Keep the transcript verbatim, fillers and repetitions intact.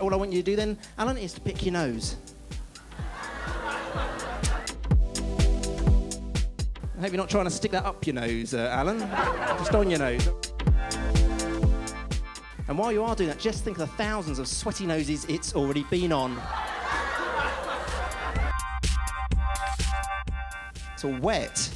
all I want you to do then, Alan, is to pick your nose. I hope you're not trying to stick that up your nose, uh, Alan. Just on your nose. And while you are doing that, just think of the thousands of sweaty noses it's already been on. It's all wet.